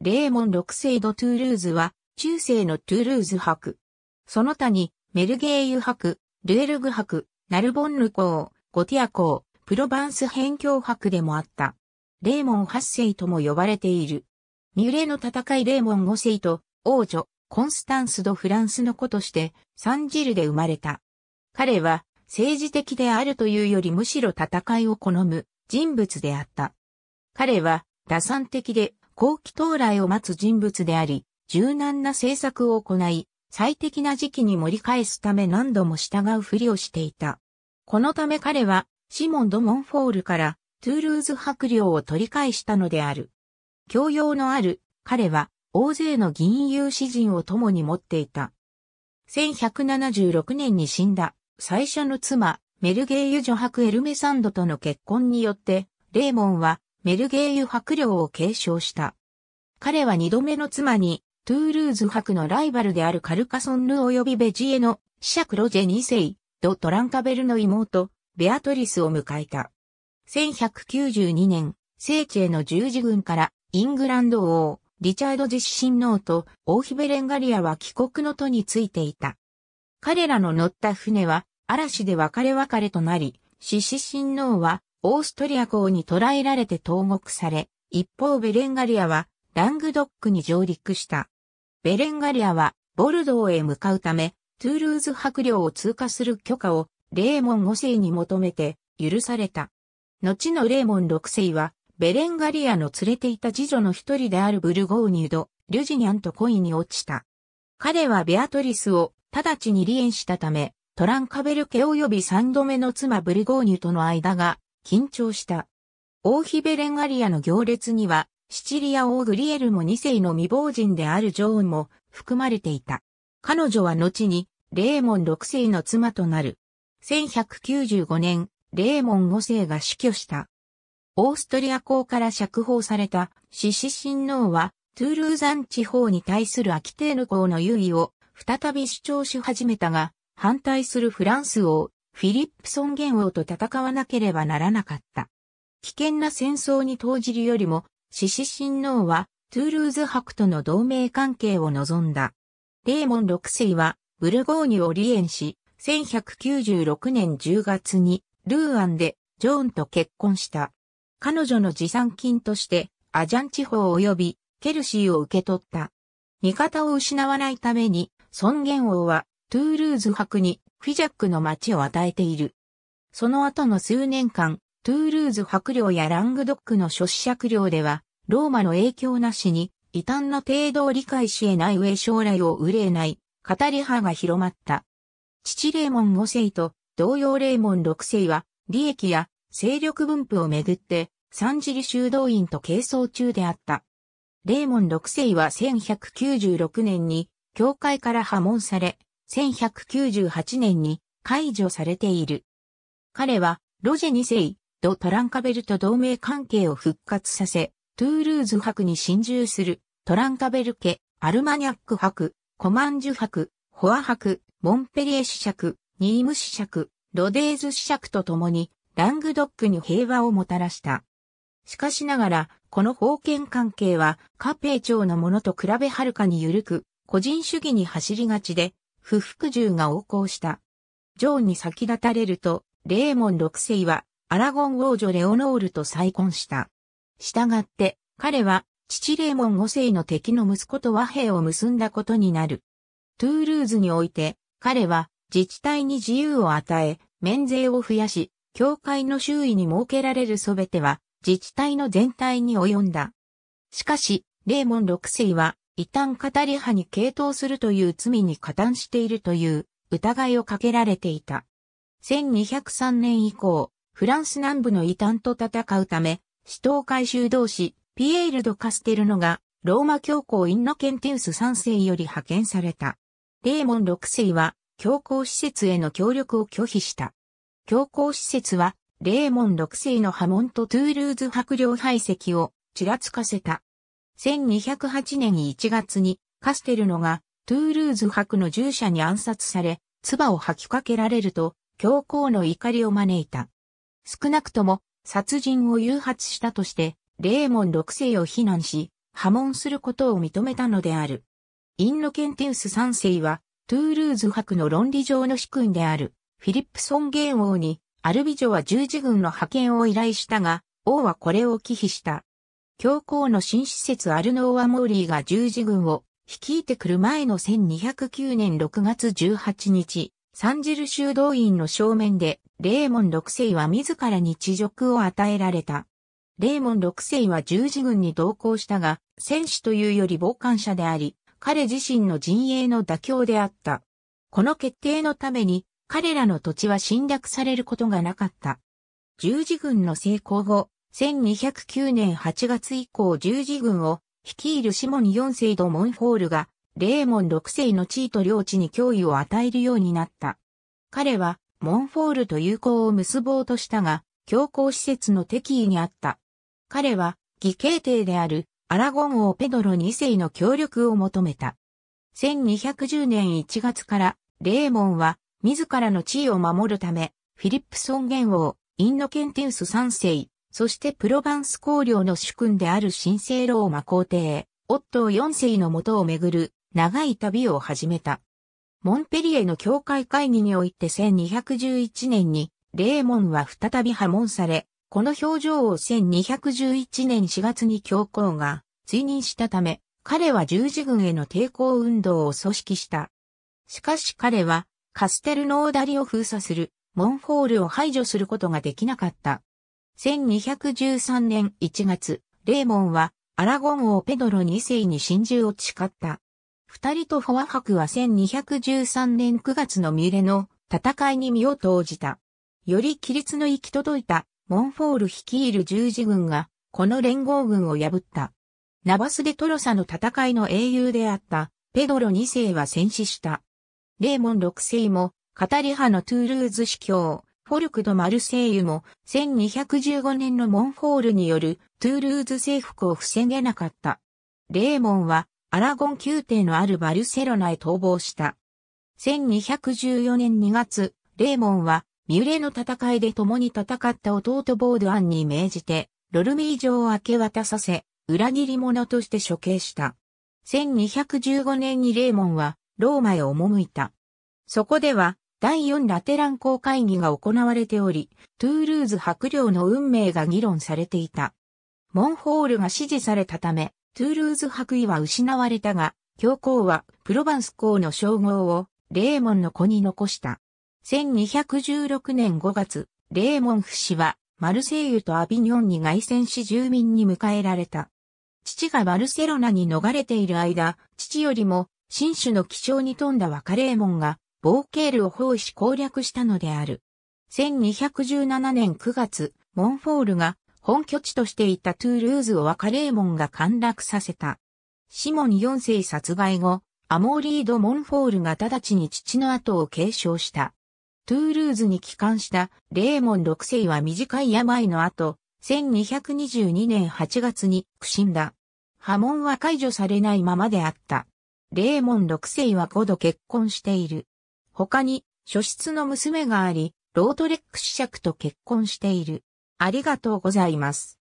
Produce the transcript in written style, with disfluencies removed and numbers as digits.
レーモン6世ド・トゥールーズは、中世のトゥールーズ伯。その他に、メルゲーユ伯、ルエルグ伯、ナルボンヌ公、ゴティア公、プロヴァンス辺境伯でもあった。レーモン8世とも呼ばれている。ミュレの戦いレーモン5世と、王女、コンスタンス・ド・フランスの子として、サンジルで生まれた。彼は、政治的であるというよりむしろ戦いを好む人物であった。彼は打算的で好機到来を待つ人物であり、柔軟な政策を行い、最適な時期に盛り返すため何度も従うふりをしていた。このため彼はシモン・ド・モンフォールからトゥールーズ伯領を取り返したのである。教養のある彼は大勢の吟遊詩人を共に持っていた。1176年に死んだ。最初の妻、メルゲーユ女伯エルメサンドとの結婚によって、レーモンはメルゲーユ伯領を継承した。彼は二度目の妻に、トゥールーズ伯のライバルであるカルカソンヌ及びベジエの子爵ロジェ2世、ド・トランカベルの妹、ベアトリスを迎えた。1192年、セーチェの十字軍からイングランド王、リチャード実親王と王妃ベレンガリアは帰国の途についていた。彼らの乗った船は、嵐で別れとなり、獅子親王はオーストリア公に捕らえられて投獄され、一方ベレンガリアはラングドックに上陸した。ベレンガリアはボルドーへ向かうため、トゥールーズ伯領を通過する許可をレーモン5世に求めて許された。後のレーモン6世はベレンガリアの連れていた次女の一人であるブルゴーニュド・リュジニャンと恋に落ちた。彼はベアトリスを直ちに離縁したため、トランカベル家及び三度目の妻ブルゴーニュとの間が緊張した。王妃ベレンガリアの行列にはシチリア王グリエルモ2世の未亡人であるジョーンも含まれていた。彼女は後にレーモン6世の妻となる。1195年、レーモン5世が死去した。オーストリア公から釈放された獅子親王はトゥールーザン地方に対するアキテーヌ公の優位を再び主張し始めたが、反対するフランス王、フィリップ尊厳王と戦わなければならなかった。危険な戦争に投じるよりも、獅子親王はトゥールーズ伯との同盟関係を望んだ。レーモン6世はブルゴーニュを離縁し、1196年10月にルーアンでジョーンと結婚した。彼女の持参金としてアジャン地方及びケルシーを受け取った。味方を失わないために、尊厳王はトゥールーズ伯にフィジャックの町を与えている。その後の数年間、トゥールーズ伯領やラングドックの諸子爵領では、ローマの影響なしに、異端な程度を理解し得ない上将来を憂えない、語り派が広まった。父レーモン5世と同様レーモン6世は、利益や勢力分布をめぐって、サンジル修道院と係争中であった。レーモン6世は1196年に、教会から破門され、1198年に解除されている。彼はロジェ2世、ド・トランカベルと同盟関係を復活させ、トゥールーズ伯に進駐するトランカベル家、アルマニャック伯、コマンジュ伯、ホア伯、モンペリエ子爵、ニーム子爵、ロデーズ子爵と共にラングドックに平和をもたらした。しかしながら、この封建関係はカペー朝のものと比べはるかに緩く、個人主義に走りがちで、不服従が横行した。ジョーンに先立たれると、レーモン6世はアラゴン王女レオノールと再婚した。したがって、彼は父レーモン5世の敵の息子と和平を結んだことになる。トゥールーズにおいて、彼は自治体に自由を与え、免税を増やし、教会の周囲に設けられるすべては自治体の全体に及んだ。しかし、レーモン6世は、異端語り派に傾倒するという罪に加担しているという疑いをかけられていた。1203年以降、フランス南部の異端と戦うため、司教会修道士、ピエール・ド・カステルノが、ローマ教皇インノケンティウス3世より派遣された。レーモン6世は、教皇施設への協力を拒否した。教皇施設は、レーモン6世の破門とトゥールーズ伯領排斥をちらつかせた。1208年1月にカステルノがトゥールーズ伯の従者に暗殺され、唾を吐きかけられると教皇の怒りを招いた。少なくとも殺人を誘発したとしてレーモン6世を非難し、破門することを認めたのである。インノケンテウス3世は、トゥールーズ伯の論理上の主君である、フィリップ尊厳王に、アルビジョは十字軍の派遣を依頼したが、王はこれを忌避した。教皇の新施設アルノーア・モーリーが十字軍を率いてくる前の1209年6月18日、サンジル修道院の正面で、レーモン6世は自らに恥辱を与えられた。レーモン6世は十字軍に同行したが、戦士というより傍観者であり、彼自身の陣営の妥協であった。この決定のために、彼らの土地は侵略されることがなかった。十字軍の成功後、1209年8月以降十字軍を率いるシモン4世ドモンフォールが、レーモン6世の地位と領地に脅威を与えるようになった。彼は、モンフォールと友好を結ぼうとしたが、教皇施設の敵意にあった。彼は、義兄弟である、アラゴン王ペドロ2世の協力を求めた。1210年1月から、レーモンは、自らの地位を守るため、フィリップ尊厳王、インノケンテウス3世、そしてプロヴァンス公領の主君である神聖ローマ皇帝、オットー4世の元をめぐる長い旅を始めた。モンペリエの教会会議において1211年に、レーモンは再び破門され、この表情を1211年4月に教皇が追認したため、彼は十字軍への抵抗運動を組織した。しかし彼は、カステルノーダリを封鎖する、モンフォールを排除することができなかった。1213年1月、レーモンはアラゴン王ペドロ2世に臣従を誓った。二人とフォア伯は1213年9月のミュレの戦いに身を投じた。より規律の行き届いたモンフォール率いる十字軍が、この連合軍を破った。ナバス・デ・トロサの戦いの英雄であったペドロ2世は戦死した。レーモン6世も、カタリ派のトゥールーズ司教、フォルク・ド・マルセイユも、1215年のモンフォールによるトゥールーズ征服を防げなかった。レーモンは、アラゴン宮廷のあるバルセロナへ逃亡した。1214年2月、レーモンは、ミュレの戦いで共に戦った弟ボードアンに命じて、ロルミー城を明け渡させ、裏切り者として処刑した。1215年にレーモンは、ローマへ赴いた。そこでは、第4ラテラン公会議が行われており、トゥールーズ伯領の運命が議論されていた。モンフォールが支持されたため、トゥールーズ伯位は失われたが、教皇はプロヴァンス公の称号をレーモンの子に残した。1216年5月、レーモン夫子はマルセイユとアビニョンに凱旋し住民に迎えられた。父がバルセロナに逃れている間、父よりも、新種の気象に富んだ若レーモンが、ボーケールを包囲し攻略したのである。1217年9月、モンフォールが本拠地としていたトゥールーズを若レーモンが陥落させた。シモン4世殺害後、アモーリー・ド・モンフォールが直ちに父の後を継承した。トゥールーズに帰還したレーモン6世は短い病の後、1222年8月に死んだ。破門は解除されないままであった。レーモン6世は5度結婚している。他に、初出の娘があり、ロートレック子爵と結婚している。ありがとうございます。